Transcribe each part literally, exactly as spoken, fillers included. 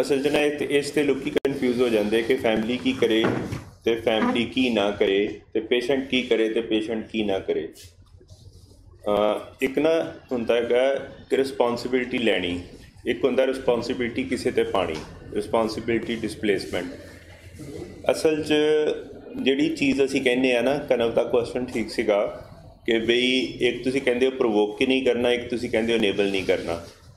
ਅਸਲ ਜਨਾ ਇਸ ਤੇ ਲੋਕੀ ਕਨਫਿਊਜ਼ ਹੋ ਜਾਂਦੇ ਕਿ ਫੈਮਿਲੀ ਕੀ ਕਰੇ ਤੇ ਫੈਮਿਲੀ ਕੀ ਨਾ ਕਰੇ ਤੇ ਪੇਸ਼ੈਂਟ ਕੀ ਕਰੇ ਤੇ ਪੇਸ਼ੈਂਟ ਕੀ ਨਾ ਕਰੇ। ਇੱਕ ਨਾ ਹੁੰਦਾ ਹੈਗਾ ਕਿ ਰਿਸਪੌਂਸੀਬਿਲਟੀ ਲੈਣੀ, ਇੱਕ ਹੁੰਦਾ ਰਿਸਪੌਂਸੀਬਿਲਟੀ ਕਿਸੇ 'ਤੇ ਪਾਉਣੀ, ਰਿਸਪੌਂਸੀਬਿਲਟੀ ਡਿਸਪਲੇਸਮੈਂਟ। ਅਸਲ 'ਚ ਜਿਹੜੀ ਚੀਜ਼ ਅਸੀਂ ਕਹਿੰਦੇ ਹਾਂ ਨਾ, ਕਨਵ ਦਾ ਕੁਐਸਚਨ ਠੀਕ ਸੀਗਾ कि बई एक तुसी कहते हो प्रोवोक नहीं करना, एक तुसी कहते हो इनेबल नहीं करना,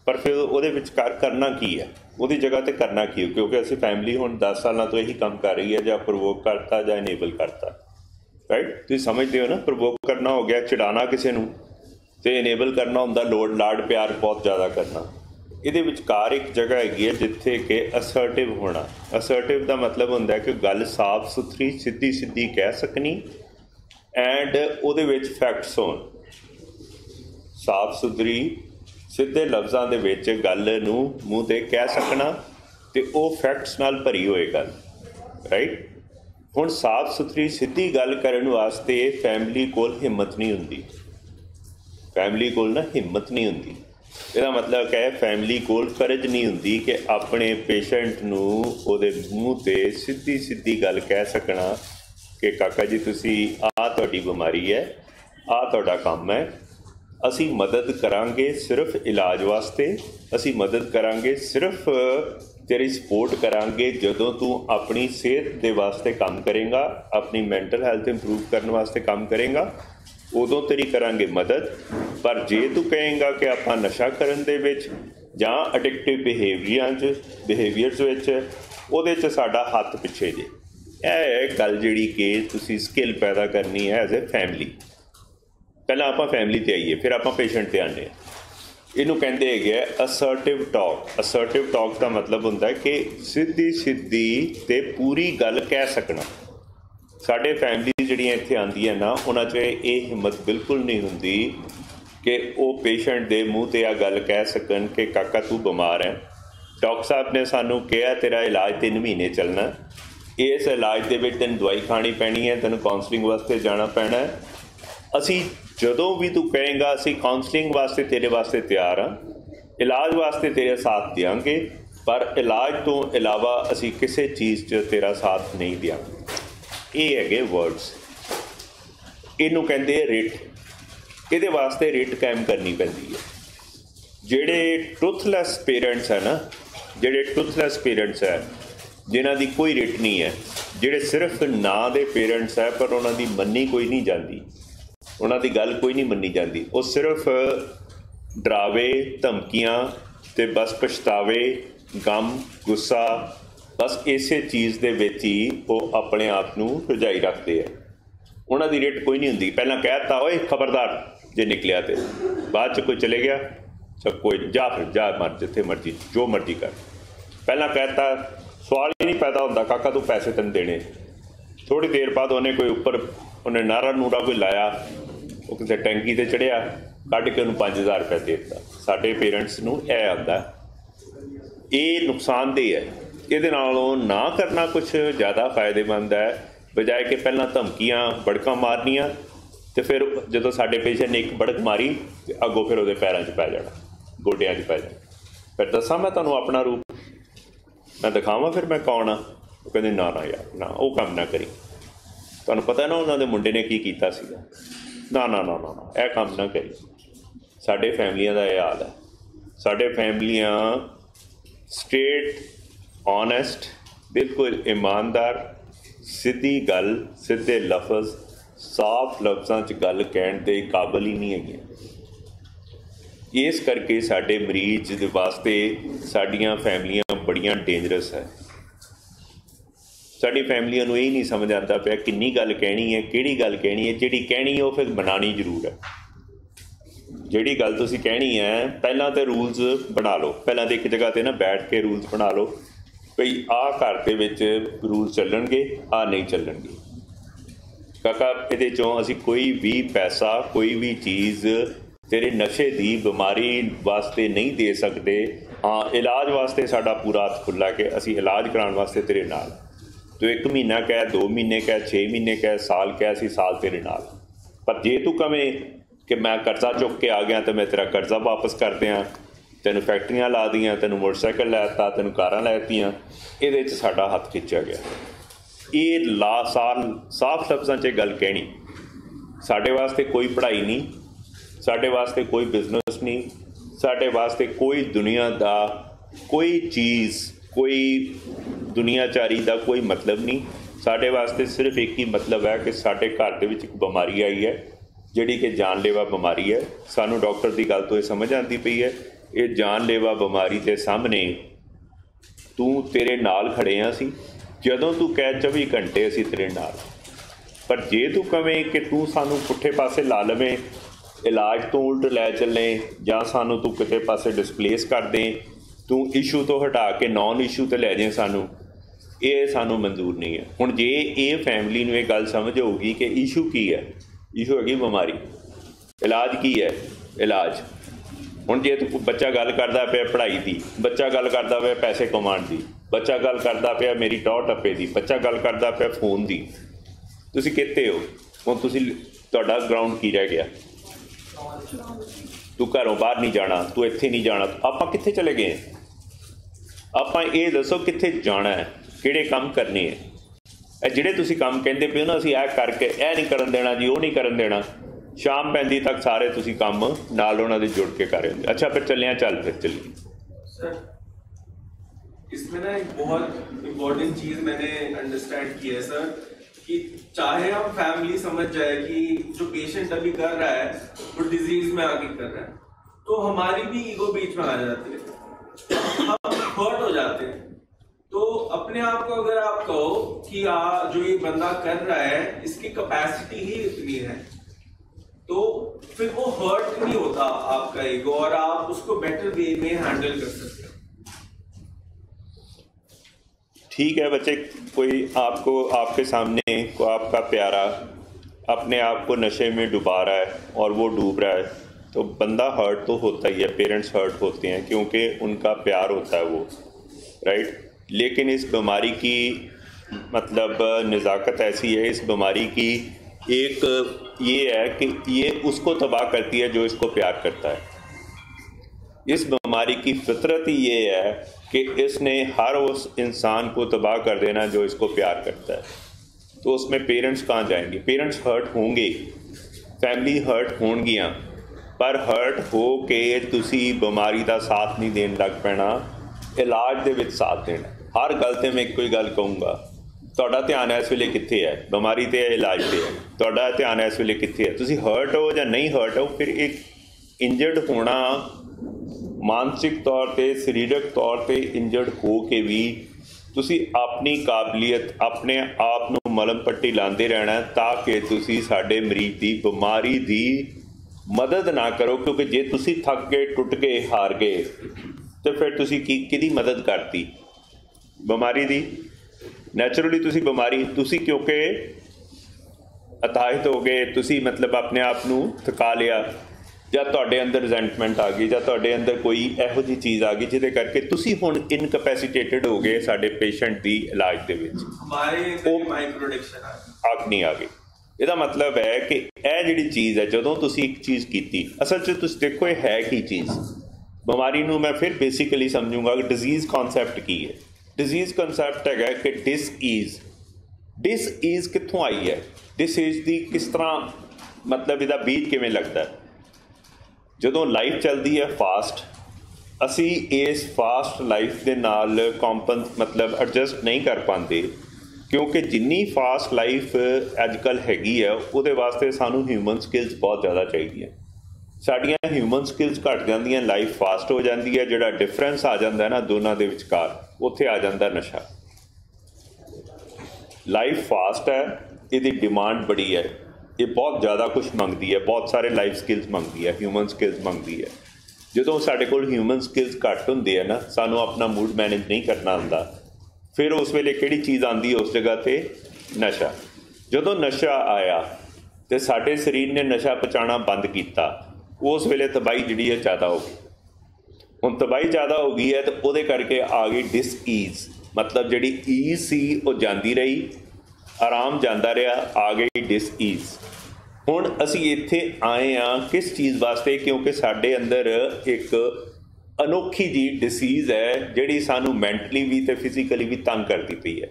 पर फिर उहदे विचकार करना की है, उहदी जगह ते करना की है? क्योंकि असी फैमिली हुण दस साल तो यही काम कर रही है, जां प्रोवोक करता जां इनेबल करता, राइट। तुसी समझते हो ना, प्रोवोक करना हो गया चिड़ाना किसी नूं, ते इनेबल करना हुंदा लोड लाड प्यार बहुत ज़्यादा करना। इहदे विचकार एक जगह हैगी है जिथे कि असर्टिव होना। असर्टिव का मतलब हुंदा है कि गल साफ सुथरी सीधी सीधी कह सकनी एंड उहदे विच फैक्ट्स होण। साफ सुथरी सीधे लफ्ज़ों के विच गल नूं मूँह ते कह सकना ते वो फैक्ट्स नाल भरी होए गल, राइट। हुण साफ सुथरी सीधी गल करन वास्ते फैमिली कोल हिम्मत नहीं हुंदी, फैमिली कोल ना हिम्मत नहीं हुंदी। इहदा मतलब है फैमिली कोल फर्ज नहीं हुंदी कि अपने पेशेंट नूं उहदे मूँह ते सीधी सीधी गल कह सकना कि काका जी तुसी आ तुहाडी बीमारी है, आ तुहाडा काम है, असी मदद करांगे सिर्फ इलाज वास्ते, असी मदद करांगे सिर्फ तेरी सपोर्ट करांगे जदों तू अपनी सेहत दे वास्ते काम करेगा, अपनी मैंटल हैल्थ इंप्रूव करने वास्ते काम करेगा, उदों तेरी करांगे मदद। पर जे तू कहेगा कि आपां नशा करन दे विच जां एडिक्टिव बिहेवियर च बिहेवियरस विच उहदे च साडा हत्थ पिछे जे। यह गल जी कि तुसी स्किल पैदा करनी है एज ए फैमिली। पहले आप फैमिली ते आइए, फिर आप पेशेंट ते आने। इनू कहते हैं असर्टिव टॉक। असर्टिव टॉक का मतलब होंदा है कि सीधी सीधी ते पूरी गल कह सकना। साढ़े फैमिली जिहड़ियां इत्थे आंदियां ना, उन्हां च यह हिम्मत बिल्कुल नहीं हुंदी कि वो पेशेंट दे मूँह ते आ गल कह सकन कि काका तू बीमार है, डॉक्टर साहब ने सानू कहा तेरा इलाज तीन महीने चलना, इस इलाज के विच तेन दवाई खानी पैनी है, तेन काउंसलिंग वास्ते जाना पैना है, असी जदों भी तू कहेगा असी काउंसलिंग वास्ते तेरे वास्ते तैयार हाँ, इलाज वास्ते तेरा साथ देंगे, पर इलाज तो इलावा असी किसी चीज़ च तेरा साथ नहीं देंगे। ये है वर्ड्स। इनू कहते रिट। ये वास्ते रिट कायम करनी पैंदी है। जेडे ट्रुथलैस पेरेंट्स है ना, जेडे ट्रुथलैस पेरेंट्स है जिन्हां दी कोई रिट नहीं है, जिहड़े सिर्फ नां दे पेरेंट्स है पर उन्हां दी मन्नी कोई नहीं जाती, उन्हां दी गल कोई नहीं मन्नी जाती, वो सिर्फ डरावे धमकियां ते बस पछतावे गम गुस्सा, बस इसे चीज़ दे विच ही वो अपने आप नूं रजाई रखते हैं। उन्हां दी रिट कोई नहीं हुंदी। पहलां कहता ओए खबरदार जे निकलिया ते बाद च कोई चले गया सब कोई जा फिर जा मर जिथे मर्जी जो मर्जी कर। पहलां कहता सवाल ही नहीं पैदा होता काका तू पैसे तेन देने। थोड़ी देर बाद उन्हें कोई उपर उन्हें नारा नूरा कोई लाया, वो किसी टैंकी से चढ़िया, कट के उन्हें पाँच हज़ार रुपया देता। साढ़े पेरेंट्स नूं यह आंदा ये नुकसानदेह है। ये ना करना कुछ ज़्यादा फायदेमंद है बजाय कि पहला धमकियाँ बड़कां मारनिया तो फिर जो साढ़े पेशेंट ने एक बड़क मारी तो अगों फिर वो पैरों च पै जाना, गोड्या च पै जाना, फिर दसा मैं तुहानूं अपना रूप मैं दिखावा फिर मैं कौन हाँ। वो कहते ना ना यार ना वो काम ना करी, तुहानू पता ना उन्होंने मुंडे ने की कीता सीगा, ना ना ना ना ना यह काम ना करी। साढ़े फैमिलियां का यह हाल है। साढ़े फैमिलियां स्ट्रेट ऑनैसट बिल्कुल ईमानदार सीधी गल सीधे लफज साफ लफजा च गल कहण दे काबिल ही नहीं है। इस करके साढ़े मरीज दे वास्ते साड़ियाँ फैमिलियाँ बड़ियाँ डेंजरस है। साड़ी फैमिलियां नूं यही नहीं समझ आता पाया किन्नी गल कहनी है, किहड़ी गल कहनी है। जिहड़ी कहनी है वो फिर बनानी जरूर है। जिहड़ी गल तुसी कहनी है पहलां ते रूल्स बना लो, पहलां ते एक जगह ते ना बैठ के रूल्स बना लो भई आह घर दे विच रूल्स चलणगे, आह नहीं चलणगे। काका इहदे चों असीं कोई भी पैसा कोई भी चीज़ तेरे नशे की बीमारी वास्ते नहीं दे सकते। हाँ, इलाज वास्ते साडा पूरा हथ खुला के असी इलाज कराने वास्ते तेरे नाल, तो एक महीना कह, दो महीने कह, छे महीने कह, साल कह, असी साल तेरे नाल। पर जे तू कहें कि मैं कर्जा चुक के आ गया तो मैं तेरा कर्जा वापस कर दियाँ, तेन फैक्ट्रियां ला दी, तेन मोटरसाइकिल लैता, तेन कारां लैतियाँ। ये साडा हथ खिंचा गया। ये ला साल साफ लफ्ज़ां च गल कहनी, साडे वास्ते कोई पढ़ाई नहीं, साडे वास्ते कोई बिजनेस नहीं, साडे वास्ते कोई दुनिया का कोई चीज़, कोई दुनियाचारी का कोई मतलब नहीं। साडे वास्ते सिर्फ एक ही मतलब है कि साडे घर दे विच इक बीमारी आई है जिहड़ी कि जानलेवा बीमारी है। सानू डॉक्टर की गल तो यह समझ आती पई है, ये जानलेवा बीमारी के सामने तू तेरे नाल खड़े आ सी, जदों तू कह चौबी घंटे असी तेरे नाल। पर जे तू कहें कि तू सानू पुठे पासे ला लवें, इलाज तो उल्ट लै चलें, जां सानू तू किसी पासे डिस्प्लेस कर दें, तू इशू तो हटा के नॉन इशू तो लै जाए, सानू ये सानू मंजूर नहीं है। हुण जे ये फैमिली नूं गल समझ होगी कि इशू की है, इशू हैगी बीमारी, इलाज की है, इलाज। हुण जे तू बच्चा गल करदा पिया पढ़ाई दी, बच्चा गल करदा पिया पैसे कमाण दी, बच्चा गल करदा पिया मेरी टॉ टप्पे दी, बच्चा गल करदा पिया फोन दी, तुसी कहते हो हुण तुसी तुहाडा ग्राउंड की रह गया? तू घरों बाहर नहीं जाना, तू इत्थे नहीं जाना। आपां कित्थे चले गए? आपां ये दसो कित्थे जाना है, किहड़े काम करने है? जिहड़े तुसी काम कहंदे पे हो ना, असीं आह करके यह नहीं करन देना जी, वो नहीं करन देना, शाम पैंदी तक सारे तुसी काम नाल उहनां दे जुड़ के कर रहे हो। अच्छा फिर चलिया, चल फिर चलिए। इसमें ना एक बहुत इम्पोर्टेंट चीज़ मैंने अंडरस्टैंड की है सर, कि चाहे हम फैमिली समझ जाए कि जो पेशेंट अभी कर रहा है वो डिजीज में आगे कर रहा है, तो हमारी भी ईगो बीच में आ जाती है, हम हर्ट हो जाते हैं। तो अपने आप को अगर आप कहो कि आ जो ये बंदा कर रहा है इसकी कैपेसिटी ही इतनी है, तो फिर वो हर्ट नहीं होता आपका ईगो, और आप उसको बेटर वे में हैंडल कर सकते हो। ठीक है बच्चे, कोई आपको आपके सामने को आपका प्यारा अपने आप को नशे में डुबा रहा है और वो डूब रहा है, तो बंदा हर्ट तो होता ही है, पेरेंट्स हर्ट होते हैं क्योंकि उनका प्यार होता है वो, राइट। लेकिन इस बीमारी की मतलब नज़ाकत ऐसी है, इस बीमारी की एक ये है कि ये उसको तबाह करती है जो इसको प्यार करता है। इस बीमारी की फितरत ही ये है कि इसने हर उस इंसान को तबाह कर देना जो इसको प्यार करता है। तो उसमें पेरेंट्स कहाँ जाएंगे? पेरेंट्स हर्ट होंगे, फैमिली हर्ट होंगियाँ, पर हर्ट हो के तुसी बीमारी का साथ नहीं देन लग पैना, इलाज दे विच साथ देना। हर गल ते मैं एक कोई गल कहूँगा, तुहाडा ध्यान इस वेले कित्थे है? बीमारी ते है, इलाज ते है। तुहाडा ध्यान इस वेले कित्थे है? तुसी हर्ट हो या नहीं हर्ट हो? फिर एक इंजर्ड होना, मानसिक तौर पर, शरीरक तौर पर इंजर्ड हो के भी तुसी अपनी काबलियत, अपने आप नूं मलम पट्टी लाते रहना, ताकि तुसी साडे मरीज की बीमारी की मदद ना करो। क्योंकि जे तुसी थक गए, टुट गए, हार गए, तो फिर तुसी की किहदी मदद करती? बीमारी की। नैचुरली तुसी बीमारी, तुसी क्योंकि अताहित हो गए, तुसी मतलब अपने आप नूं थका लिया, या तुहाडे अंदर रिजेंटमेंट आ गई, या तुहाडे अंदर कोई इहो जी चीज़ आ गई जिहदे करके तुसी हुण इनकैपेसिटेटेड हो गए साडे पेशेंट दी इलाज दे विच। आखनी आ गई। इहदा मतलब है कि यह जिहड़ी चीज़ है, जदों तुसी एक चीज़ कीती, असल च तुसी देखो ये है की चीज़। बीमारी नूं मैं फिर बेसिकली समझूंगा कि डिजीज़ कॉन्सैप्ट की है। डिजीज़ कॉन्सैप्ट है कि डिस ईज, डिस ईज कित्थों आई है, डिस ईज दी किस तरह मतलब इहदा बीज किवें लगदा है। जदों लाइफ चलती है फास्ट, असी इस फास्ट लाइफ के नाल कॉम्पन मतलब एडजस्ट नहीं कर पाते, क्योंकि जिन्नी फास्ट लाइफ अजकल हैगी है उहदे वास्ते सानू ह्यूमन स्किल्स बहुत ज़्यादा चाहिए। साडियां ह्यूमन स्किल्स घट जांदियां, लाइफ फास्ट हो जाती है, जिहड़ा डिफरेंस आ जाता है ना दोनों के विचकार, उत्थे आ जाता नशा। लाइफ फास्ट है, इसकी डिमांड बड़ी है, ये बहुत ज़्यादा कुछ मंगती है, बहुत सारे लाइफ स्किल्स मंगती है, ह्यूमन स्किल्स मंगती है। जो साढ़े कोल ह्यूमन स्किल्स घट होंदे है ना, सानू अपना मूड मैनेज नहीं करना आंदा, फिर उस वेले किहड़ी चीज़ आंदी उस जगह ते नशा। जदों नशा आया तो साढ़े शरीर ने नशा पहुँचाना बंद किया, उस वेले तबाही जिहड़ी है ज़्यादा हो गई। हुण तबाही ज़्यादा हो गई है, तो उहदे करके आ गई डिस ईज, मतलब जिहड़ी ईज सी वो जाती रही, आराम जाता रहा, आ गई डिस ईज। हुण असी इत्थे आए हाँ किस चीज़ वास्ते? क्योंकि साढ़े अंदर एक अनोखी जी डिसीज़ है जिहड़ी सानू मैंटली भी तो फिजिकली भी तंग करती पई है।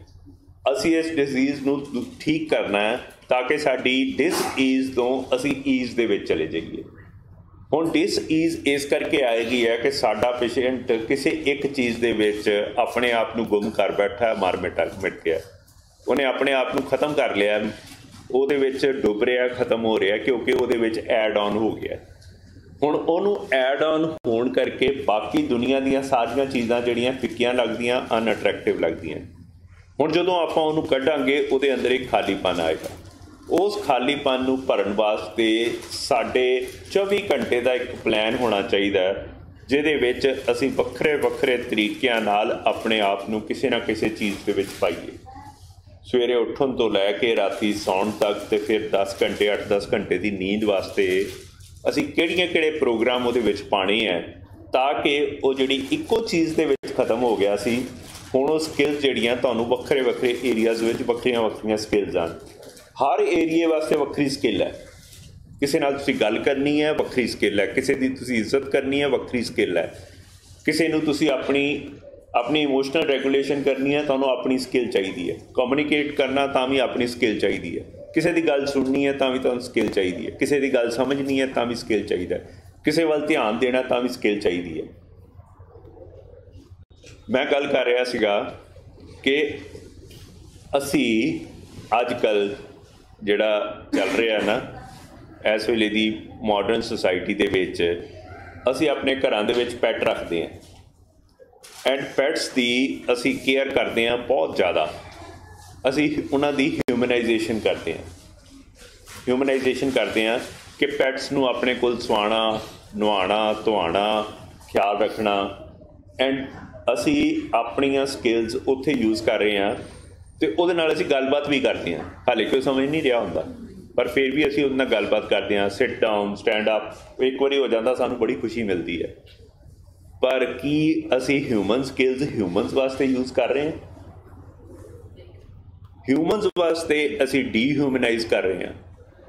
असी इस डिसीज़ नूं ठीक करना है ताकि साडी डिस ईज़ तो असी ईज़ दे विच चले जाइए। हुण डिस ईज़ इस करके आएगी है कि साडा पेशेंट किसी एक चीज़ दे विच अपने आप नूं गुम कर बैठा, मार मिटा मिट गया, उन्हें अपने आप नूं खत्म कर लिया, ਉਹਦੇ ਵਿੱਚ ਡੁੱਬ ਰਿਹਾ, ਖਤਮ ਹੋ ਰਿਹਾ, क्योंकि ਉਹਦੇ ਵਿੱਚ ਐਡ ਆਨ ਹੋ ਗਿਆ। ਹੁਣ ਉਹਨੂੰ ਐਡ ਆਨ ਹੋਣ ਕਰਕੇ ਬਾਕੀ ਦੁਨੀਆ ਦੀਆਂ ਸਾਰੀਆਂ ਚੀਜ਼ਾਂ ਜਿਹੜੀਆਂ ਫਿੱਕੀਆਂ ਲੱਗਦੀਆਂ, ਅਨਅਟਰੈਕਟਿਵ ਲੱਗਦੀਆਂ। ਹੁਣ ਜਦੋਂ ਆਪਾਂ ਉਹਨੂੰ ਕੱਢਾਂਗੇ ਉਹਦੇ ਅੰਦਰ ਇੱਕ ਖਾਲੀਪਨ ਆਏਗਾ। ਉਸ ਖਾਲੀਪਨ ਨੂੰ ਭਰਨ ਵਾਸਤੇ ਸਾਡੇ ਚੌਵੀ ਘੰਟੇ ਦਾ ਇੱਕ ਪਲਾਨ ਹੋਣਾ ਚਾਹੀਦਾ ਜਿਹਦੇ ਵਿੱਚ ਅਸੀਂ ਵੱਖਰੇ ਵੱਖਰੇ ਤਰੀਕਿਆਂ ਨਾਲ ਆਪਣੇ ਆਪ ਨੂੰ ਕਿਸੇ ਨਾ ਕਿਸੇ ਚੀਜ਼ ਦੇ ਵਿੱਚ ਪਾਈਏ। ਸਵੇਰੇ ਉੱਠਣ ਤੋਂ ਲੈ ਕੇ ਰਾਤੀ ਸੌਣ ਤੱਕ ਅਤੇ ਫਿਰ ਦਸ ਘੰਟੇ ਅੱਠ ਦਸ ਘੰਟੇ ਦੀ ਨੀਂਦ ਵਾਸਤੇ ਅਸੀਂ ਕਿਹੜੀਆਂ ਕਿਹੜੇ ਪ੍ਰੋਗਰਾਮ ਉਹਦੇ ਵਿੱਚ ਪਾਉਣੇ ਹੈ ਤਾਂ ਕਿ ਉਹ ਜਿਹੜੀ ਇੱਕੋ ਚੀਜ਼ ਦੇ ਵਿੱਚ ਖਤਮ ਹੋ ਗਿਆ ਸੀ, ਹੁਣ ਉਹ ਸਕਿੱਲਸ ਜਿਹੜੀਆਂ ਤੁਹਾਨੂੰ ਵੱਖਰੇ ਵੱਖਰੇ ਏਰੀਆਜ਼ ਵਿੱਚ ਵੱਖਰੀਆਂ ਵੱਖਰੀਆਂ ਸਕਿੱਲਸ ਹਨ। ਹਰ ਏਰੀਏ ਵਾਸਤੇ ਵੱਖਰੀ ਸਕਿੱਲ ਹੈ। ਕਿਸੇ ਨਾਲ ਤੁਸੀਂ ਗੱਲ ਕਰਨੀ ਹੈ, ਵੱਖਰੀ ਸਕਿੱਲ ਹੈ। ਕਿਸੇ ਦੀ ਤੁਸੀਂ ਇੱਜ਼ਤ ਕਰਨੀ ਹੈ, ਵੱਖਰੀ ਸਕਿੱਲ ਹੈ। ਕਿਸੇ ਨੂੰ ਤੁਸੀਂ ਆਪਣੀ अपनी इमोशनल रेगूलेशन करनी है, तो अपनी स्किल चाहिए है। कम्यूनीकेट करना तो भी अपनी स्किल चाहिए है। किसी की गल सुननी है तो भी तुहानू स्किल चाहिए है। किसी की गल समझनी है तो भी स्किल चाहिए है। किसी वाल ध्यान देना तो भी स्किल चाहिए है। मैं गल कर रहा सीगा कि असी अजकल जिहड़ा चल रहा ना इस वेले दी मॉडर्न सोसाइटी दे विच असी अपने घरां दे विच पैट रखते हैं एंड पैट्स की असी केयर करते हैं बहुत ज़्यादा। असी उन्हां दी ह्यूमनाइजेशन करते हैं। ह्यूमनाइजेशन करते हैं कि पैट्स नूं अपने कोल सवाना, नवाना, धोआना, ख्याल रखना एंड असी अपनियां स्किल्स उत्थे यूज़ कर रहे हैं तो उहदे नाल असी गलबात भी करते हैं। हाले कोई समझ नहीं रहा हुंदा पर फिर भी असी उहदे नाल गलबात करते हैं। सिट डाउन, स्टैंड अप एक बारी हो जाता सानूं बड़ी खुशी मिलती है। पर की असी ह्यूमन स्किल्स ह्यूमनस वास्ते यूज़ कर रहे हैं? ह्यूमनस वास्ते असी डीह्यूमनाइज कर रहे हैं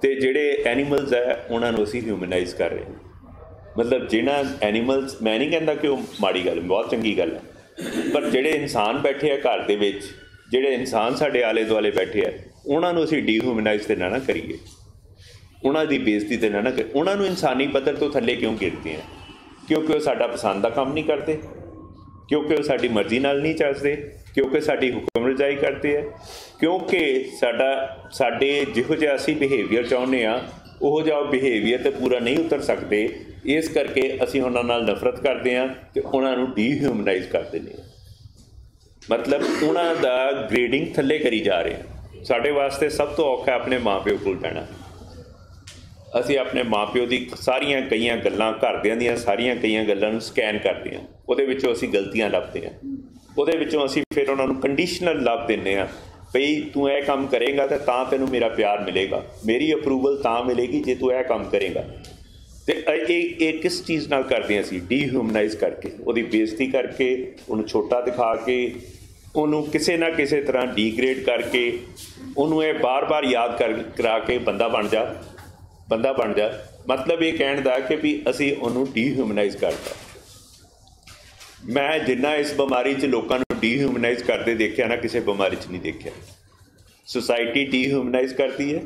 तो जेडे एनीमल्स है उन्होंने असी ह्यूमनाइज कर रहे हैं। मतलब जिन्हां एनीमल्स, मैं नहीं कहता कि वह माड़ी गल, बहुत चंगी गल है, पर जेडे इंसान बैठे है घर दे विच, जेडे इंसान साढ़े आले दुआले बैठे है उन्होंने असी डीह्यूमनाइज तो ना ना करिए, उन्हां दी बेइज्जती तो ना ना करिए। उन्हां नूं इंसानी पद्धर तो थल्ले क्यों गिरते हैं? क्योंकि वो साडा पसंद का काम नहीं करते, क्योंकि वो साडी मर्जी नाल नहीं चलते, क्योंकि साडी हुक्म रजाई करते हैं, क्योंकि साडा साडे जिहो जिहा असी बिहेवियर चाहुंदे आ उहो जिहा बिहेवियर ते पूरा नहीं उतर सकते। इस करके असी उहनां नाल नफरत करते हैं ते उहनां नूं डीह्यूमनाइज कर दिंदे। मतलब उहनां दा ग्रेडिंग थल्ले करी जा रहे हैं। साडे वास्ते सब तो औखा अपने माँ प्यो कोल पैणा। ਅਸੀਂ ਆਪਣੇ ਮਾਂ ਪਿਓ ਦੀ ਸਾਰੀਆਂ ਕਈਆਂ ਗੱਲਾਂ, ਘਰਦਿਆਂ ਦੀਆਂ ਸਾਰੀਆਂ ਕਈਆਂ ਗੱਲਾਂ ਨੂੰ ਸਕੈਨ ਕਰਦੇ ਹਾਂ, ਉਹਦੇ ਵਿੱਚੋਂ ਅਸੀਂ ਗਲਤੀਆਂ ਲੱਭਦੇ ਹਾਂ, ਉਹਦੇ ਵਿੱਚੋਂ ਅਸੀਂ ਫਿਰ ਉਹਨਾਂ ਨੂੰ ਕੰਡੀਸ਼ਨਲ ਲੱਭ ਦਿੰਦੇ ਹਾਂ ਬਈ ਤੂੰ ਇਹ ਕੰਮ ਕਰੇਗਾ ਤਾਂ ਤਾਂ ਤੈਨੂੰ ਮੇਰਾ ਪਿਆਰ ਮਿਲੇਗਾ, ਮੇਰੀ ਅਪਰੂਵਲ ਤਾਂ ਮਿਲੇਗੀ ਜੇ ਤੂੰ ਇਹ ਕੰਮ ਕਰੇਗਾ। ਅਤੇ ਇਹ ਇਹ ਕਿਸ ਚੀਜ਼ ਨਾਲ ਕਰਦੇ ਹਾਂ? ਅਸੀਂ ਡੀਹਿਊਮਨਾਈਜ਼ ਕਰਕੇ, ਉਹਦੀ ਬੇਇੱਜ਼ਤੀ ਕਰਕੇ, ਉਹਨੂੰ ਛੋਟਾ ਦਿਖਾ ਕੇ, ਉਹਨੂੰ ਕਿਸੇ ਨਾ ਕਿਸੇ ਤਰ੍ਹਾਂ ਡੀਗ੍ਰੇਡ ਕਰਕੇ, ਉਹਨੂੰ ਇਹ ਵਾਰ ਵਾਰ ਯਾਦ ਕਰ ਕਰਾ ਕੇ ਬੰਦਾ ਬਣ ਜਾ, बंदा बन जा। मतलब ये कहण दा कि भी असी उन्हों डीह्यूमनाइज करता। मैं जिन्ना इस बीमारी च लोगों डीह्यूमनाइज करते देखा ना किसी बीमारी च नहीं देखा। सोसाइटी डीह्यूमनाइज करती है,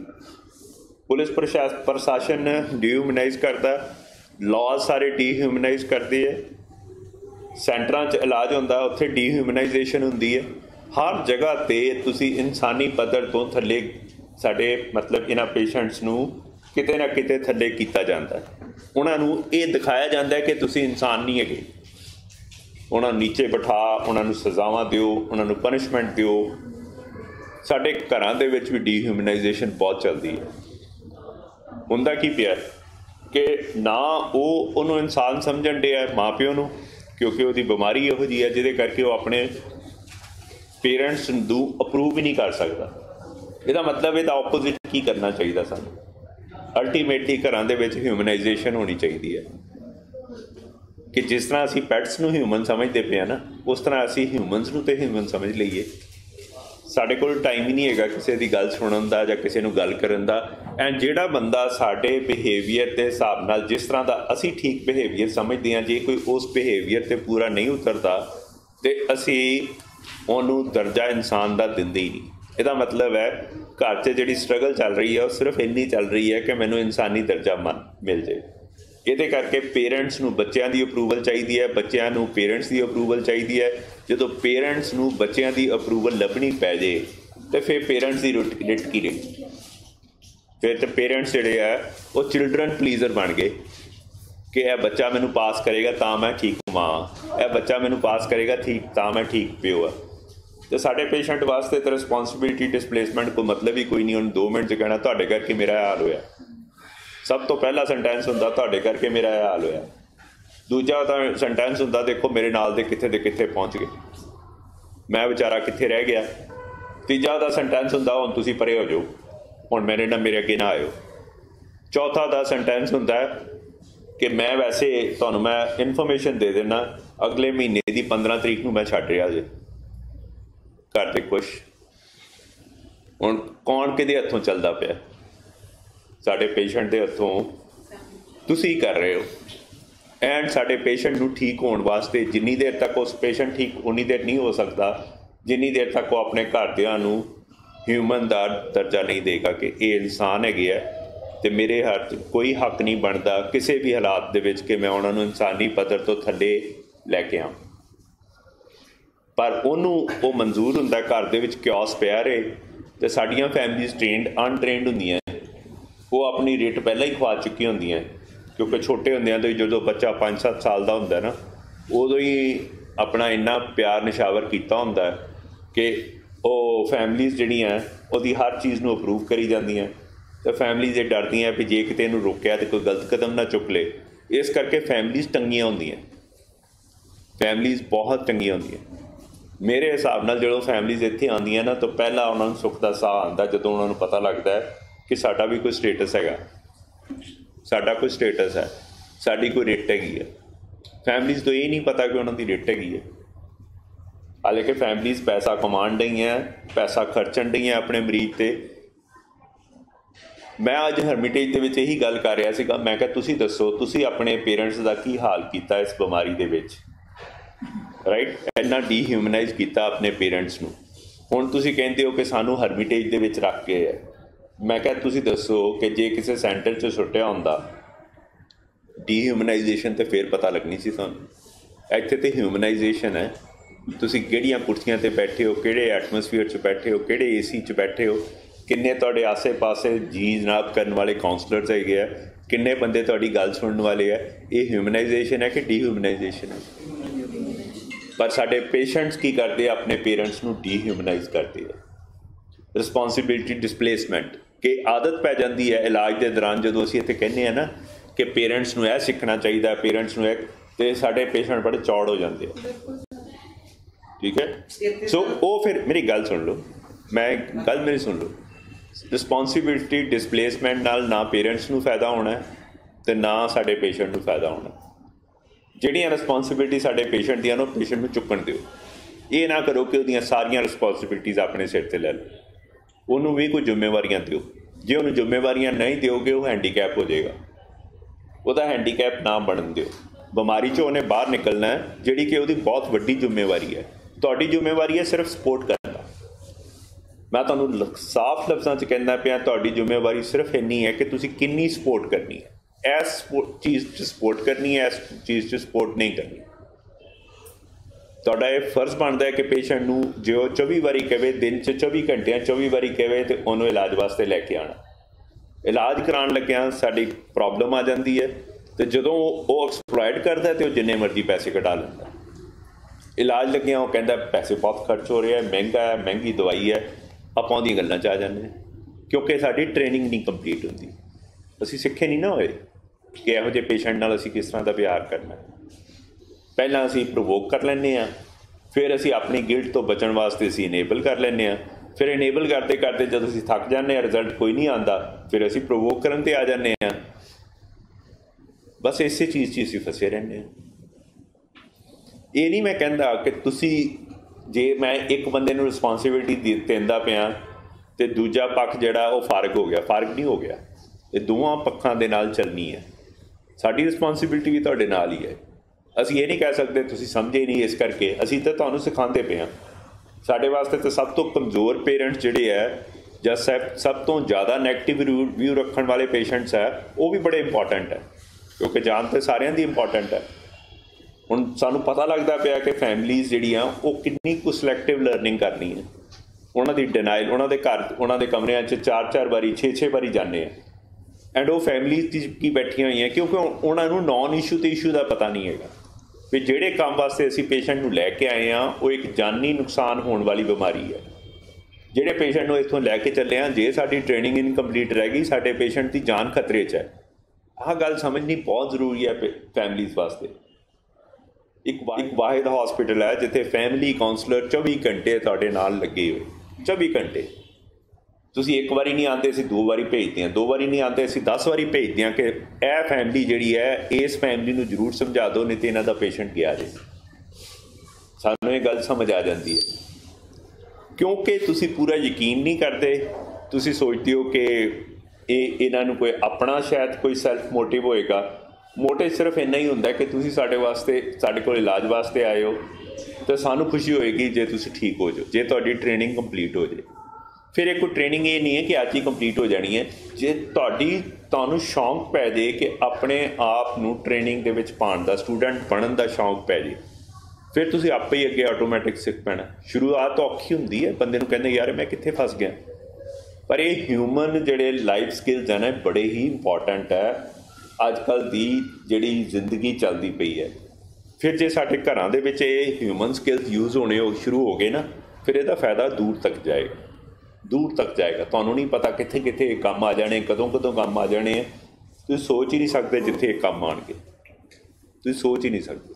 पुलिस प्रशा प्रशासन डीह्यूमनाइज करता, लॉज सारे डीह्यूमनाइज करते हैं, सेंटरां च इलाज होंदा उत्थे डीह्यूमनाइजेशन होंदी है। हर जगह ते तुसी इंसानी पद्धर तो थल्ले साडे मतलब इन्हां पेशेंट्स नूं ਕਿਤੇ ਨਾ ਕਿਤੇ ਥੱਲੇ ਕੀਤਾ ਜਾਂਦਾ। ਉਹਨਾਂ ਨੂੰ ਇਹ ਦਿਖਾਇਆ ਜਾਂਦਾ ਕਿ ਤੁਸੀਂ ਇਨਸਾਨ ਨਹੀਂ ਹੈਗੇ। ਉਹਨਾਂ ਨੂੰ ਨੀਚੇ ਬਿਠਾ, ਉਹਨਾਂ ਨੂੰ ਸਜ਼ਾਵਾਂ ਦਿਓ, ਉਹਨਾਂ ਨੂੰ ਪਨਿਸ਼ਮੈਂਟ ਦਿਓ। ਸਾਡੇ ਘਰਾਂ ਦੇ ਵਿੱਚ ਵੀ ਡੀਹਿਊਮਨਾਈਜ਼ੇਸ਼ਨ ਬਹੁਤ ਚੱਲਦੀ ਹੈ। ਹੁੰਦਾ ਕੀ ਪਿਆ ਕਿ ਨਾ ਉਹ ਉਹਨੂੰ ਇਨਸਾਨ ਸਮਝਣ ਡਿਆ ਮਾਂ ਪਿਓ ਨੂੰ, ਕਿਉਂਕਿ ਉਹਦੀ ਬਿਮਾਰੀ ਇਹੋ ਜਿਹੀ ਹੈ ਜਿਹਦੇ ਕਰਕੇ ਉਹ ਆਪਣੇ ਪੇਰੈਂਟਸ ਨੂੰ ਅਪਰੂਵ ਹੀ ਨਹੀਂ ਕਰ ਸਕਦਾ। ਇਹਦਾ ਮਤਲਬ ਇਹਦਾ ਆਪੋਜ਼ਿਟ ਕੀ ਕਰਨਾ ਚਾਹੀਦਾ ਸਾਨੂੰ? अल्टीमेटली घरां दे विच ह्यूमनाइजेशन होनी चाहिए है कि जिस तरह असी पैट्स नूं ह्यूमन समझते पे ना उस तरह असी ह्यूमनस नूं ते ह्यूमन समझ लईए। साडे कोल टाइम ही नहीं हैगा किसी की गल सुणन दा जां किसी नूं गल करन दा। एंड जिहड़ा बंदा साडे बिहेवियर के हिसाब नाल जिस तरह का असी ठीक बिहेवियर समझते हैं, जे कोई उस बिहेवियर से पूरा नहीं उतरता तो असी उन्होंने दर्जा इंसान का देंदे ही नहीं। यदा मतलब है घर से जी स्ट्रगल चल रही है वह सिर्फ इन्नी चल रही है कि मैंने इंसानी दर्जा मन मिल जाए। ये करके पेरेंट्स को बच्चों की अप्रूवल चाहिए है, बच्चों को पेरेंट्स की अप्रूवल चाहिए है। जो तो पेरेंट्स को बच्चों की अप्रूवल लभनी पै जाए तो फिर पेरेंट्स की रुट रिटकी रही, फिर तो पेरेंट्स जोड़े है वो चिल्ड्रन प्लीजर बन गए कि यह बच्चा मैनू पास करेगा तो मैं ठीक माँ, यह बच्चा मैनू पास करेगा ठीक तो मैं ठीक प्यो है। तो साढ़े पेशेंट वास्ते तो रिस्पोंसिबिलिटी डिसप्लेसमेंट को मतलब ही कोई नहीं। उन्हें दो मिनट से कहना तुहाडे करके मेरा हाल होया, सब तो पहला सेंटेंस हुंदा तुहाडे करके मेरा हाल होया। दूजा तो सेंटेंस हुंदा देखो मेरे नाल दे किथे दे किथे पहुँच गए, मैं बेचारा किथे रह गया। तीजा का सेंटेंस हुंदा हुण तुसीं परे हो जाओ, हुण मेरे नाल मेरे अगे ना आयो। चौथा का सेंटेंस हुंदा कि मैं वैसे तुहानूं मैं इनफॉर्मेशन दे देना अगले महीने की पंद्रह तरीक नूं मैं छड्ड रिहा जी करते कुछ। हुण कौन किहदे हथों चलदा पिया? साडे पेशेंट दे हथों तुसीं कर रहे हो। एंड साडे पेशेंट नूं ठीक होने वास्ते जिन्नी देर तक उस पेशेंट ठीक उन्नी देर नहीं हो सकता जिन्नी देर तक वो अपने घरदियां नूं ह्यूमन दा दर्जा नहीं देगा कि ये इंसान हैगे है ते मेरे हथ कोई हक नहीं बनता किसी भी हालात दे विच कि मैं उन्हां नूं इंसानी पद्धर तो थल्ले लैके आवां। पर उन्होंने वो मंजूर होंगे घर के क्योस पिया रहे तो साड़ियाँ फैमिलीज ट्रेनड अनट्रेनड होंगे, वो अपनी रेट पहले ही खवा चुकी होंगी। क्योंकि छोटे होंद तो जो बच्चा पाँच सत्त साल का होंगे ना उदों ही अपना इन्ना प्यार निशावर किया होंगे कि वो फैमिलीज जी हैं हर चीज़ में अपरूव करी जाए। तो फैमिलीज ये डरती हैं भी जे कितने रोकया तो कोई गलत कदम ना चुक ले, इस करके फैमिलीज टंगिया होंगी। फैमिलीज बहुत टंगिया होंगी। मेरे हिसाब नाल जो फैमिलीज इत्थे आंदियां ना तो पहला उन्होंने सुख का साह आता जो उन्होंने पता लगता है कि साडा भी कोई स्टेटस हैगा, साडा कोई स्टेटस है, साडी कोई रेट हैगी है। फैमिलीज तो ये नहीं पता कि उन्होंने रेट हैगी है। हालांकि फैमिलीज पैसा कमाण रही हैं, पैसा खर्चण रही हैं अपने मरीज ते। मैं अज हरमिटेज दे विच यही गल कर रहा सीगा, मैं कहा तुसीं दसो तुसीं अपने पेरेंट्स का की हाल किया इस बीमारी दे विच, राइट? इन्ना डीह्यूमनाइज किया अपने पेरेंट्स को। हुण तुसीं कहंदे हो कि सानू हरमिटेज दे विच रख के है, मैं कहा तुसीं दसो कि जे किसी सेंटर च सुटिया हुंदा डीह्यूमनाइजेशन तो फिर पता लगनी सी तुहानूं। इत्थे ते ह्यूमनाइजेशन है, तुसीं किहड़ियां कुर्सियां ते बैठे हो, किहड़े एटमोसफेयर च बैठे हो, किहड़े एसी च बैठे हो, किन्ने तुहाडे आसे पासे जी जनाब करन वाले काउंसलर्स हैगे आ, किन्ने बंदे तुहाडी गल सुणन वाले आ। ये ह्यूमनाइजेशन है कि डीह्यूमनाइजेशन है? पर साडे पेशेंट्स की करते अपने पेरेंट्स को डीह्यूमनाइज करते हैं। रिस्पोंसिबिलिटी डिसप्लेसमेंट कि आदत पै जाती है इलाज के दौरान जो असीं इत्थे कहने ना कि पेरेंट्स को यह सीखना चाहिए, पेरेंट्स को यह, तो साडे पेशेंट बड़े चौड़ हो जाते हैं, ठीक है? सो वो फिर मेरी गल सुन लो, मैं गल मेरी सुन लो। रिस्पोंसिबिलिटी डिसप्लेसमेंट नाल ना पेरेंट्स को फायदा होना तो ना साडे पेशेंट को फायदा होना। जिहड़ियां रिस्पोंसिबिलिटी साडे पेशेंट दियां नूं पेशेंट नूं चुकण दिओ, ये ना करो कि उहदियां सारियां रिस्पोंसिबिलिटीज़ अपने सिर ते ले लो। उहनूं भी कोई जिम्मेवारियां दिओ, जे उहनूं जिम्मेवारियां नहीं दिओगे वो हैंडीकैप हो जाएगा। उहदा हैंडीकैप ना बनन दिओ, बीमारी चों उहने बाहर निकलना है जिहड़ी कि उहदी बहुत वड्डी जिम्मेवारी है। तुहाडी जिम्मेवारी है सिर्फ सपोर्ट करना। मैं तुहानूं साफ लफ्ज़ां 'च कहंदा पिया तुहाडी जिम्मेवारी सिर्फ इन्नी है कि तुसीं कितनी सपोर्ट करनी है, इस चीज़ से सपोर्ट करनी है, इस चीज़ से सपोर्ट नहीं करनी। तुहाडा यह फर्ज बनता है कि पेशेंट नूं जो चौबी वारी कहे दिन च चौबी घंटिया चौबी वारी कहे तो उन्होंने इलाज वास्ते लैके आना। इलाज कराउण लग्गिया साडी प्रॉब्लम आ जाती है तो जदों वो एक्सप्लॉइट करता है तो जिन्ने मर्जी पैसे कटा लैंदा। इलाज लग्गिया वो कहता पैसे बहुत खर्च हो रहे हैं, महंगा है, महंगी दवाई है, आपां उहदियां गल्लां च आ जांदे क्योंकि साडी ट्रेनिंग नहीं कंप्लीट हुंदी। असीं सिक्खे नहीं ना होए कि इहो जिहे पेशेंट नाल असीं किस तरह का प्यार करना। पहला असीं प्रोवोक कर लैंदे आ, फिर असीं अपनी गिल्ट तो बचण वास्ते असीं इनेबल कर लैंदे आ, फिर इनेबल करते करते जदों असीं थक जांदे आ, रिजल्ट कोई नहीं आंदा, फिर असीं प्रोवोक करन ते आ जांदे आ। बस इसे चीज़ 'च असीं फसे रहिंदे आ। ये नहीं मैं कहंदा कि तुसीं जे मैं एक बंदे नूं रिस्पोंसिबिलिटी दिंदा पिया तो दूजा पक्ष जिहड़ा वो फारग हो गया, फारग नहीं हो गया, ये दोवां पक्षां दे नाल चलनी है। साडी रिस्पोंसिबिलिटी भी तुहाडे नाल ही है। असीं ये नहीं कह सकते तुसीं समझे नहीं, इस करके असीं तां तुहानूं सिखांदे पे हां। साडे वास्ते तो सब तो कमज़ोर पेरेंट्स जिहड़े है जां सब तो ज़्यादा नैगेटिव व्यू रखण वाले पेशेंट्स है, वो भी बड़े इंपॉर्टेंट है, क्योंकि जान तो सारियां दी इंपॉर्टेंट है। हुण सानूं पता लगदा पिया कि फैमिलीज़ जिहड़ियां वो कितनी कुछ सिलेक्टिव लर्निंग करनी है। उन्हां दी डिनाइल, उन्हां दे घर, उन्हां दे कमरियां च चार चार बारी छे छे बारी जाने हैं, एंड वो फैमिलीज़ की बैठियां हुई हैं, क्योंकि उन्हां नूं नॉन इशू तो इशू का पता नहीं है। भी जिहड़े काम वास्ते असीं पेशेंट नूं लैके आए हाँ वो एक जानी नुकसान होने वाली बीमारी है। जिहड़े पेशेंट नूं इत्थों लैके चले हाँ, जे साडी ट्रेनिंग इनकम्पलीट रह गई, साडे पेशेंट की जान खतरे च है। आह गल समझनी बहुत जरूरी है फैमिलीज़ वास्ते। एक एक वाहिद हॉस्पिटल है जिथे फैमिली काउंसलर चौबी घंटे तुहाडे नाल लगे हुए, चौबी घंटे। तुसीं एक बारी नहीं आते असीं दो बारी भेजते हैं, दो बारी नहीं आते असीं दस बारी भेजते हैं कि यह फैमिली जिहड़ी है इस फैमिली नूं जरूर समझा दो, नहीं तो इन्हां दा पेशेंट गया जे। सानूं इह गल समझ आ जांदी है, क्योंकि तुसीं पूरा यकीन नहीं करते। तुसीं सोचते हो कि इन्हां नूं कोई अपना शायद कोई सैल्फ मोटिव होएगा। मोटिव सिर्फ इन्ना ही होंदा कि तुसीं साडे वास्ते, साडे कोल इलाज वास्ते आए हो, तो सानूं खुशी होएगी जे तुसीं ठीक हो जाओ, जे तुहाडी ट्रेनिंग कंप्लीट हो जाए। फिर एक ट्रेनिंग ये नहीं है कि अज ही कंप्लीट हो जानी है। जे तुहाडी तुहानूं शौक पै जाए कि अपने आप नूं ट्रेनिंग दे विच पाउण दा, स्टूडेंट बनन दा शौक पै जाए, फिर तुसीं आपे ही अगे आटोमैटिक सिख पैना। शुरुआत औखी हुंदी है, बंदे नूं कहंदे यार मैं कित्थे फस गया, पर ये ह्यूमन जिहड़े लाइफ स्किल्स है ना बड़े ही इंपॉर्टेंट है अजकल दी जिहड़ी जिंदगी चलदी पई है। फिर जे साडे घरां दे विच ये ह्यूमन स्किल्स यूज़ होने हो शुरू हो गए ना, फिर इहदा फायदा दूर तक जाएगा, दूर तक जाएगा। तुहानूं नहीं पता कित्थे कित्थे ये काम आ जाने, कदों कदों काम आ जाने हैं। तुसीं सोच ही नहीं सकदे जित्थे ये काम आउणगे, तुसीं सोच ही नहीं सकदे,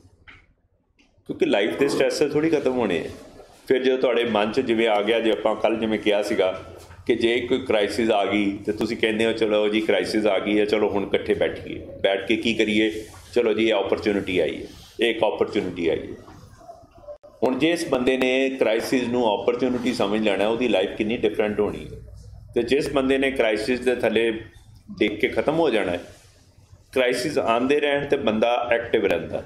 क्योंकि लाइफ दे स्ट्रैस थोड़ी खत्म होने हैं। फिर जो तुहाडे मन च जिवें आ गया, जे आपां कल जिवें किहा सीगा कि जे कोई क्राइसिस आ गई तो तुसी कहंदे हो चलो जी क्राइसिस आ गई है, चलो हुण इकट्ठे बैठिए, बैठ के की करिए, चलो जी अपॉर्चुनिटी आई है, एक अपॉर्चुनिटी आई है। हुण जे इस बंदे ने क्राइसिस नूं अपॉर्चुनिटी समझ लैना, उसकी लाइफ कितनी डिफरेंट होनी है। तो जिस बंदे ने क्राइसिस दे थले देख के खत्म हो जाना है, क्राइसिस आंदे रहन तो बंदा एक्टिव रहंदा,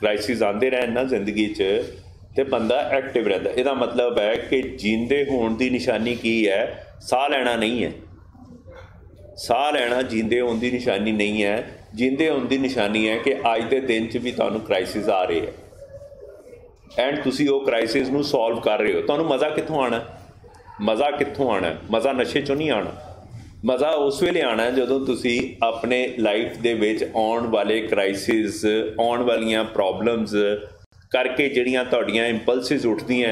क्राइसिस आंदे रहन ना जिंदगी च तो बंदा एक्टिव रहता। इसका मतलब है कि जींदे होने की निशानी की है, साह लेना नहीं है। साह लेना जींदे होने की निशानी नहीं है, जींदे होने की निशानी है कि आज के दिन च भी तुहानूं क्राइसिस आ रहे हैं एंड तुसीं वो क्राइसिस नूं सॉल्व कर रहे हो। तुहानूं मज़ा कित्थों आना, मज़ा कित्थों आना? मज़ा नशे चों नहीं आना, मज़ा उस वेले आना जदों तुसीं अपने लाइफ दे विच आउण वाले क्राइसिस, आउण वालियां प्रॉब्लम्स करके जिहड़ियां तुहाडीयां इंपल्सिस उठदियां,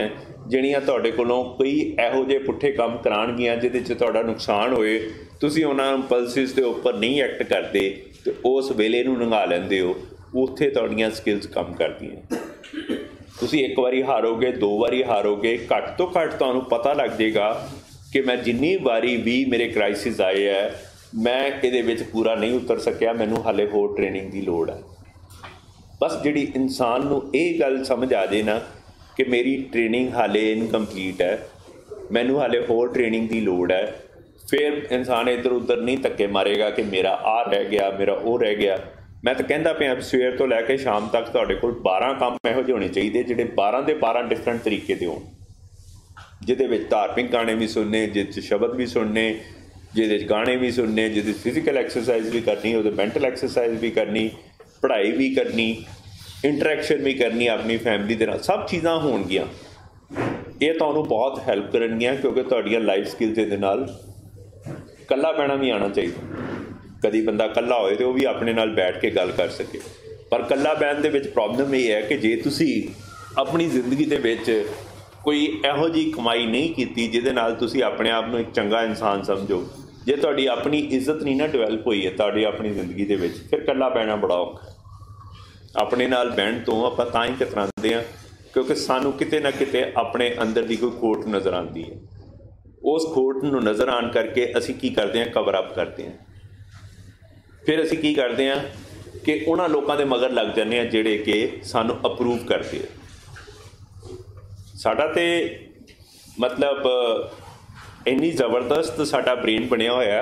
जिहड़ियां तुहाडे कोलों कोई इहो जिहे पुठ्ठे काम कराउणगीयां जिहदे च तुहाडा नुकसान होए, तुसीं उहनां इंपल्सिस दे उपर नहीं एक्ट करदे ते उस वेले नूं लंघा लैंदे हो। उत्थे तुहाडीयां स्किल्स काम करदियां। तुसीं एक वारी हारोगे, दो वारी हारोगे, घट तो घट तुहानूं पता लग जाएगा कि मैं जिन्नी वारी भी मेरे क्राइसिस आए है मैं इहदे विच पूरा नहीं उतर सकिया, मैनूं हाले होर ट्रेनिंग की लोड़ है। बस जिहड़ी इंसान नूं इह गल समझ आ जाए ना कि मेरी ट्रेनिंग हाले इनकम्पलीट है, मैनू हाले होर ट्रेनिंग की लोड़ है, फिर इंसान इधर उधर नहीं धक्के मारेगा कि मेरा आ रह गया, मेरा वो रह गया। मैं तो कहता पिया सवेर तो लैके शाम तक तुहाडे कोल बारह काम इहो जिहे होने चाहिए जिहड़े बारह के बारह डिफरेंट तरीके दे होण, जिहदे विच धार्मिक गाने भी सुनने, जिहदे च शब्द भी सुनने, जिहदे च गाने भी सुनने, जिहदे च फिजिकल एक्सरसाइज भी करनी, उहदे मैंटल एक्सरसाइज भी करनी, पढ़ाई भी करनी, इंटरैक्शन भी करनी अपनी फैमिली दे नाल, सब चीज़ा होणगियां। ये तुहानूं बहुत हैल्प करनगियां, क्योंकि तुहाडीयां लाइफ स्किल्स दे नाल कल्ला बैठना भी आना चाहिए। कदी बंदा कल्ला होए तो वह भी अपने नाल बैठ के गल कर सके, पर कल्ला बैठण दे विच प्रॉब्लम ये है कि जे तुसीं अपनी जिंदगी दे विच कोई इहो जी कमाई नहीं कीती जिहदे नाल तुसीं अपने आप नूं एक चंगा इंसान समझो, जे तुहाडी अपनी इज्जत नहीं ना डिवेल्प हुई है तुहाडी अपनी जिंदगी दे विच, फिर कल्ला बैठना बड़ा औखा। अपने नाल बहन तो आपां तां ही कतरांदे आ क्योंकि सानूं किते ना किते अपने अंदर की कोई खोट नज़र आती है। उस खोट नूं नज़र आन करके असी की करते हैं, कवर अप करते हैं। फिर असी की करते हैं कि उन्हां लोकां दे मगर लग जाने हैं जिहड़े कि सानूं अप्रूव करते हैं। साडा ते मतलब इन्नी जबरदस्त साडा ब्रेन बनिया होया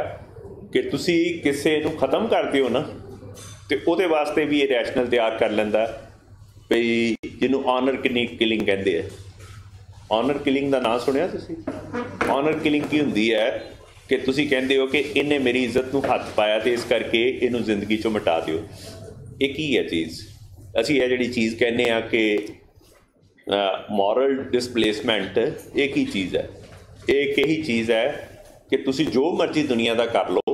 कि तुसी किसे नूं खत्म करदे हो ना ते उहदे वास्ते भी ये रैशनल तैयार कर लैंदा भई जिन्नू ऑनर किलिंग कहते हैं। ऑनर किलिंग का नाम सुनिया तुसी? ऑनर किलिंग की हुंदी है कि तुसी कहते हो कि इन्हें मेरी इज्जत नूं हथ पाया तो इस करके इनू जिंदगी चों मिटा दिओ। ये की है चीज़? असी यह जी चीज़ कहने आ कि मॉरल डिसप्लेसमेंट एक ही चीज़ है। एक यही चीज़ है कि तुसी जो मर्जी दुनिया का कर लो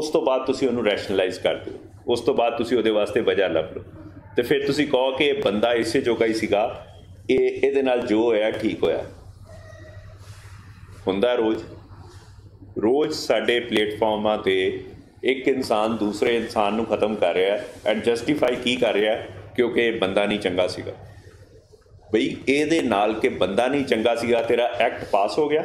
उस तो बाद तुसी उन्हें रैशनलाइज कर दो, उस तो बाद तुसी उहदे वास्ते वजह लभ लो तो फिर तुसी कहो कि बंदा इसे जोगा ही सीगा, इहदे नाल जो होया ठीक होया। हुंदा रोज़ रोज़ साडे प्लेटफॉर्मां ते एक इंसान दूसरे इंसान नूं खत्म कर रहा है एंड जस्टिफाई की कर रहा है क्योंकि बंदा नहीं चंगा सीगा। बई इहदे नाल के बंदा नहीं चंगा सीगा तेरा एक्ट पास हो गया।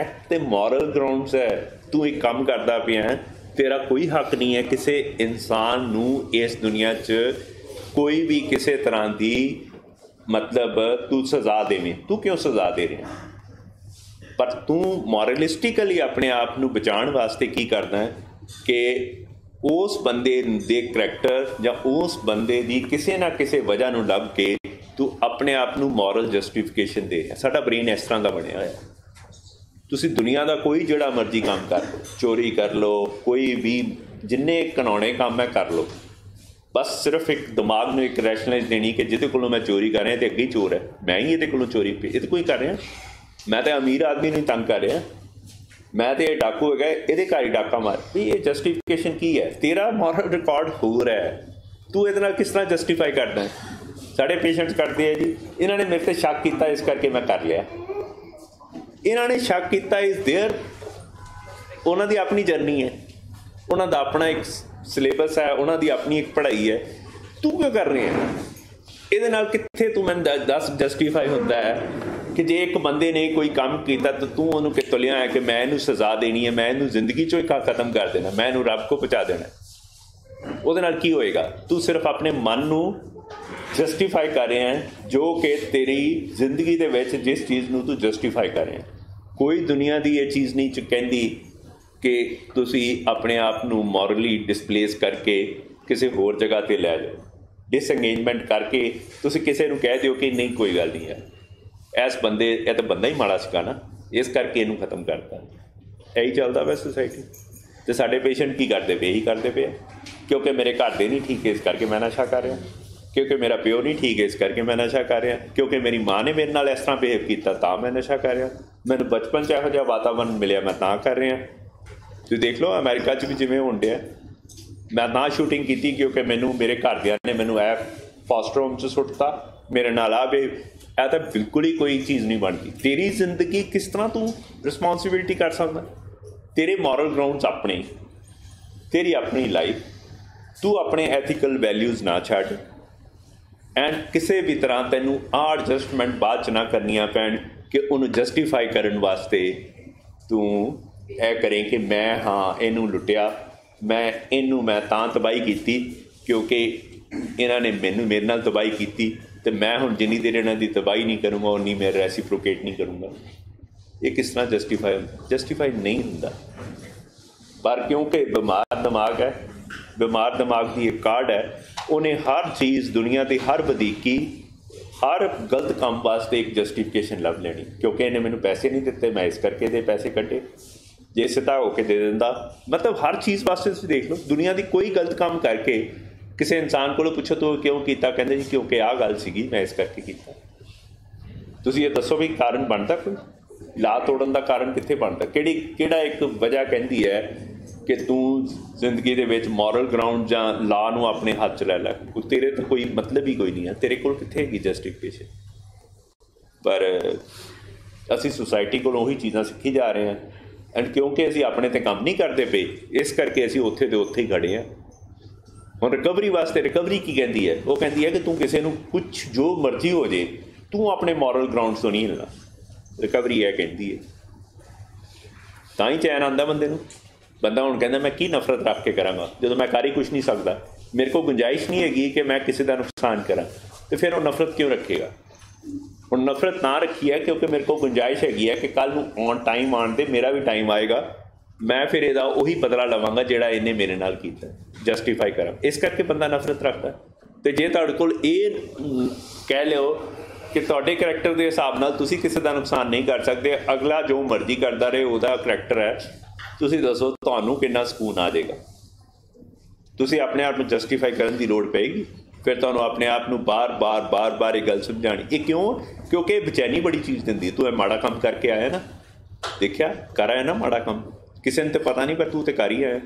एक्ट ते मॉरल ग्राउंड्स है, तू एक काम करदा पिया है, तेरा कोई हक नहीं है किसी इंसान नूं इस दुनिया च कोई भी किसी तरह की मतलब तू सज़ा देवें। तू क्यों सज़ा दे रहा? पर तू मॉरलिस्टिकली अपने आप को बचाने वास्ते की करना है कि उस बंदे दे करैक्टर या उस बंदे दी किसी ना किसी वजह नूं लभ के तू अपने आप को मॉरल जस्टिफिकेशन दे। साडा ब्रेन इस तरह का बनया होया। तुसी दुनिया का कोई जिहड़ा मर्जी काम कर लो, चोरी कर लो, कोई भी जिन्ने घिनौने काम है कर लो, बस सिर्फ एक दिमाग में एक रैशनलाइज देनी कि जिहदे कोलों मैं चोरी कर रहा तो अगे ही चोर है, मैं ही इहदे कोलों चोरी इहदे कोई कर रहा, मैं तो अमीर आदमी नहीं तंग कर रहा, मैं तो यह डाकू है ये घर ही डाका मार। भी ये जस्टिफिकेशन की है? तेरा मॉरल रिकॉर्ड हो रहा है, तू ये किस तरह जस्टिफाई करना है। साढ़े पेशेंट्स करते हैं जी इन्होंने मेरे से शक किया इस करके मैं कर लिया, इन्होंने शक किया इस देयर। उन्होंने अपनी जर्नी है, उन्होंने अपना एक सिलेबस है, उन्होंने अपनी एक पढ़ाई है, तू क्यों कर रही है ये नाल? कितने तू मैं दस जस्टिफाई होता है कि जे एक बंदे ने कोई काम किया तो तू उन्होंने कितों लिया है कि मैं इन्हू सज़ा देनी है, मैं इन्हू जिंदगी चो एक खत्म कर देना, मैं इन्हू रब को पहुँचा देना। उहदे नाल की होएगा? तू सिर्फ अपने मन नू जस्टिफाई कर रहे हैं जो कि तेरी जिंदगी दे विच जिस चीज़ नू तू जस्टिफाई कर रहे हैं। कोई दुनिया की यह चीज़ नहीं कहती कि तुसी अपने आप नू मॉरली डिसप्लेस करके किसी होर जगह पर लै जाओ। डिसएंगेजमेंट करके तुसी किसी नू कह दिओ कि नहीं कोई गल नहीं है, इस बंदे यह तो बंदा ही माड़ा सीगा ना, इस करके इनू खत्म करता। यही चलता वै सोसाइटी। तो साढ़े पेशेंट की करते पे? यही करते पे क्योंकि मेरे घर दे नहीं ठीक है इस करके मैं नशा कर रहा, क्योंकि मेरा प्यो नहीं ठीक है इस करके मैं नशा कर रहा, क्योंकि मेरी माँ ने मेरे नाल इस तरह बिहेव किया तो मैं नशा कर रहा, मैंने बचपन से यहोजा वातावरण मिले मैं ना कर रहा। तुम देख लो अमेरिका भी जिमें होंडे है, मैं ना शूटिंग की क्योंकि मैनू मेरे घरदियां ने मैनू ऐ फॉस्टर होम च सुटता, मेरे नाल आ बिहेव। यह तो बिल्कुल ही कोई चीज़ नहीं बनती। तेरी जिंदगी किस तरह तू रिस्पॉन्सिबिलिटी कर सकता? तेरे मॉरल ग्राउंड्स अपने, तेरी अपनी लाइफ, तू अपने एथिकल वैल्यूज़ ना छड़ एंड किसी भी तरह तेनू आह एडजस्टमेंट बाद ना करनिया पैन कि उन्होंने जस्टिफाई करने वास्ते तू यह करें कि मैं हाँ इनू लुटिया, मैं इनू मैं तां तबाही की क्योंकि इन्ह ने मैनू मेरे नाल तबाही की तो मैं हूँ जिनी देर इन्हों की तबाही नहीं करूँगा उन्नी मैं रेसिप्रोकेट नहीं करूँगा। ये किस तरह जस्टिफाई होता? जस्टिफाई नहीं होता। पर क्योंकि बीमार दिमाग है, बीमार दिमाग की एक कार्ड है, उन्हें हर चीज़ दुनिया की हर बदीकी हर गलत काम वास्ते एक जस्टिफिकेशन लभ लेनी। क्योंकि इन्हें मैंने पैसे नहीं दिते मैं इस करके दे पैसे कटे, जे सिधा होकर दे दिता, मतलब हर चीज़ वास्ते तुम देख लो दुनिया की कोई गलत काम करके किसी इंसान को पूछो तो क्यों किया कहते जी क्योंकि आह गल सी मैं इस करके किया। तुम ये दसो भी कारण बनता कोई? ला तोड़न का कारण कितने बनता? केड़ी केड़ा एक वजह कहती है कि तू जिंदगी दे विच मॉरल ग्राउंड जां ला नू अपने हाथ च लै लै, तेरे तो कोई मतलब ही कोई नहीं है, तेरे कोल कित्थे हैगी जस्टिफिकेशन। पर असी सोसाइटी कोल ओही चीज़ां सीखी जा रहे हैं एंड क्योंकि असी अपने ते काम नहीं करते पे इस करके असी उत्थे दे उत्थे ही खड़े हैं। हम रिकवरी वास्ते रिकवरी की कहती है? वो कहती है कि तू किसी कुछ जो मर्जी हो जाए तू अपने मॉरल ग्राउंड तो नहीं हिलना। रिकवरी है कहती है तो ही चैन आता बंदे नू। बंदा हूँ कहता मैं की नफरत रख के कराँगा जो मैं कर ही कुछ नहीं सकता, मेरे को गुंजाइश नहीं हैगी कि मैं किसी का नुकसान करा, तो फिर वो नफरत क्यों रखेगा? और नफरत ना रखी है क्योंकि मेरे को गुंजाइश हैगी है कि कल नूं ऑन टाइम आण दे, मेरा भी टाइम आएगा, मैं फिर इहदा उही बदला लवांगा जिहड़ा इहने मेरे नाल कीता, जस्टिफाई करा। इस करके बंदा नफरत रखता है। तो जे तुहाडे कोल इह कह लिओ कि तुहाडे करैक्टर के हिसाब नाल तुसीं किसी का नुकसान नहीं कर सकते, अगला जो मर्जी करता रहे, वह करैक्टर है, तुसीं दसो तुहानूं कितना सुकून आ जाएगा। तुसीं अपने आप को जस्टिफाई करने की लोड़ पेगी, फिर तुहानूं अपने आप को बार बार बार बार एक गल समझानी। ये क्यों? क्योंकि बेचैनी बड़ी चीज़ दिंदी। तू ये माड़ा काम करके आया ना, देखिया करा है ना माड़ा काम, किसी ने तो पता नहीं पर तू तो कर ही आया।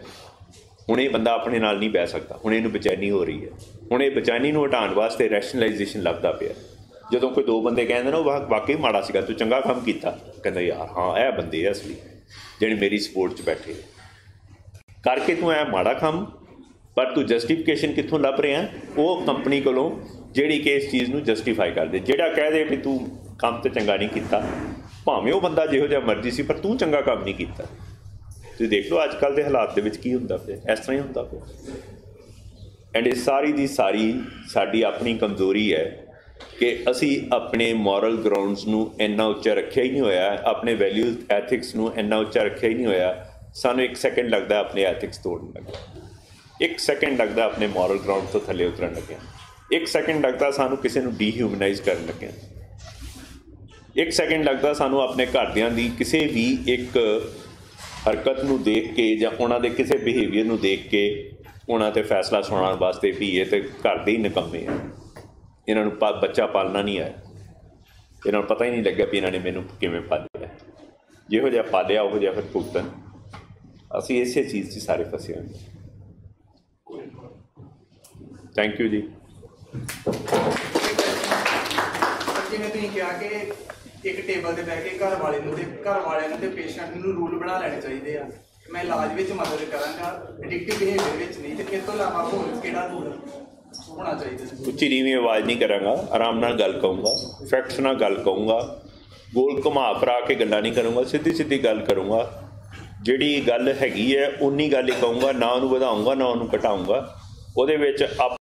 हुण ये बंदा अपने नाल नहीं बह सकता, हुण इहनूं बेचैनी हो रही है। हुण ये बेचैनी नूं हटाउण वास्ते रैशनलाइजेशन लभदा पिया। ਜਦੋਂ ਕੋਈ ਦੋ ਬੰਦੇ ਕਹਿੰਦੇ ਨਾ ਉਹ ਵਾਕਈ ਮਾੜਾ ਸੀਗਾ, ਤੂੰ ਚੰਗਾ ਕੰਮ ਕੀਤਾ, ਕਹਿੰਦਾ ਯਾਰ ਹਾਂ ਇਹ ਬੰਦੇ ਅਸਲੀ ਜਿਹੜੇ ਮੇਰੀ ਸਪੋਰਟ 'ਚ ਬੈਠੇ ਕਰਕੇ ਤੂੰ ਐ ਮਾੜਾ ਕੰਮ, ਪਰ ਤੂੰ ਜਸਟੀਫਿਕੇਸ਼ਨ ਕਿੱਥੋਂ ਲੱਭ ਰਿਹਾ? ਉਹ ਕੰਪਨੀ ਕੋਲੋਂ ਜਿਹੜੀ ਕਿ ਇਸ ਚੀਜ਼ ਨੂੰ ਜਸਟੀਫਾਈ ਕਰਦੇ, ਜਿਹੜਾ ਕਹਿ ਦੇ ਵੀ ਤੂੰ ਕੰਮ ਤਾਂ ਚੰਗਾ ਨਹੀਂ ਕੀਤਾ, ਭਾਵੇਂ ਉਹ ਬੰਦਾ ਜਿਹੋ ਜਿਹਾ ਮਰਜ਼ੀ ਸੀ, ਪਰ ਤੂੰ ਚੰਗਾ ਕੰਮ ਨਹੀਂ ਕੀਤਾ। ਤੁਸੀਂ ਦੇਖ ਲਓ ਅੱਜ ਕੱਲ੍ਹ ਦੇ ਹਾਲਾਤ ਦੇ ਵਿੱਚ ਕੀ ਹੁੰਦਾ ਪਿਆ, ਇਸ ਤਰ੍ਹਾਂ ਹੀ ਹੁੰਦਾ ਪਿਆ। ਐਂਡ ਇਹ ਸਾਰੀ ਦੀ ਸਾਰੀ ਸਾਡੀ ਆਪਣੀ ਕਮਜ਼ੋਰੀ ਹੈ कि असी अपने मॉरल ग्राउंड्स नूं इन्ना उच्चा रखिया ही नहीं होया, अपने वैल्यूज एथिक्स नूं इन्ना उच्चा रखिया ही नहीं होया। सानूं एक सैकेंड लगता अपने एथिक्स तोड़न लगे, एक सैकेंड लगता अपने मॉरल ग्राउंड तो थले उतरन लगे, एक सैकेंड लगता सानूं किसी नूं डीह्यूमनाइज करन लगे, एक सैकेंड लगता सानूं अपने घरदियां दी किसी भी एक हरकत नूं देख के जां उहनां दे किसी बिहेवियर नूं देख के उहनां ते फैसला सुणाउण वास्ते भी इह ते घर दे ही निकम्मे आ, इन्होंने पा बच्चा पालना नहीं आया, इन्होंने पता ही नहीं लगे भी इन्होंने मैनू किवें पालिया, जिहो जिहा पालिया उहो जिहा फिर भुगतन। असीं इसे चीज़ 'च सारे फसे होए। थैंक यू जी। जिवें तुसीं कहा कि एक टेबल ते बैठ के घर वाले नूं ते घर वाले नूं ते पेशेंट नूं रूल बना लैणे चाहीदे आ, मैं इलाज विच मदद करांगा, एडिक्टिव बिहेवियर विच नहीं, ते इस तों इलावा होर किहड़ा रूल होना चाहिए? उच्ची नीवी आवाज़ नहीं करांगा, आराम नाल गल कहूँगा, फैक्ट्स नाल गल कहूँगा, गोल घुमा फिरा के गल्लां नहीं करूँगा, सीधी सीधी गल करूँगा। जिहड़ी गल हैगी है उन्नी गल ही कहूँगा, ना उन्होंने वधाऊँगा ना उन्होंने घटाऊँगा। उहदे विच